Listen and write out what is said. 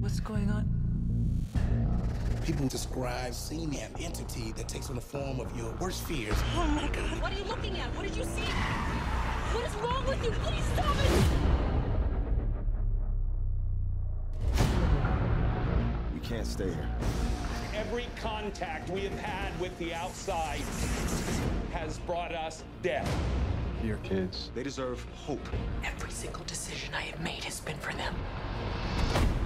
What's going on? People describe seeing an entity that takes on the form of your worst fears. Oh my God. What are you looking at? What did you see? What is wrong with you? Please stop it! We can't stay here. Every contact we have had with the outside has brought us death. Your kids, they deserve hope. Every single decision I have made has been for them.